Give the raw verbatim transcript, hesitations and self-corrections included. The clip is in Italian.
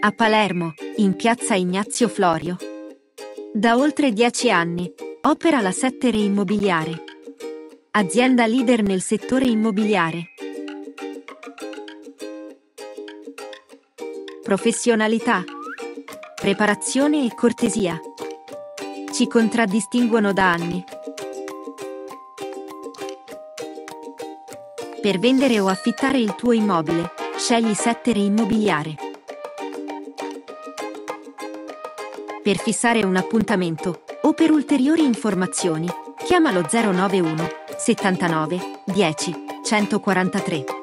A Palermo, in piazza Ignazio Florio. Da oltre dieci anni, opera la sette Re Immobiliare, azienda leader nel settore immobiliare. Professionalità, preparazione e cortesia ci contraddistinguono da anni. Per vendere o affittare il tuo immobile, scegli sette Re Immobiliare. Per fissare un appuntamento o per ulteriori informazioni, chiama lo zero nove uno settantanove dieci centoquarantatré.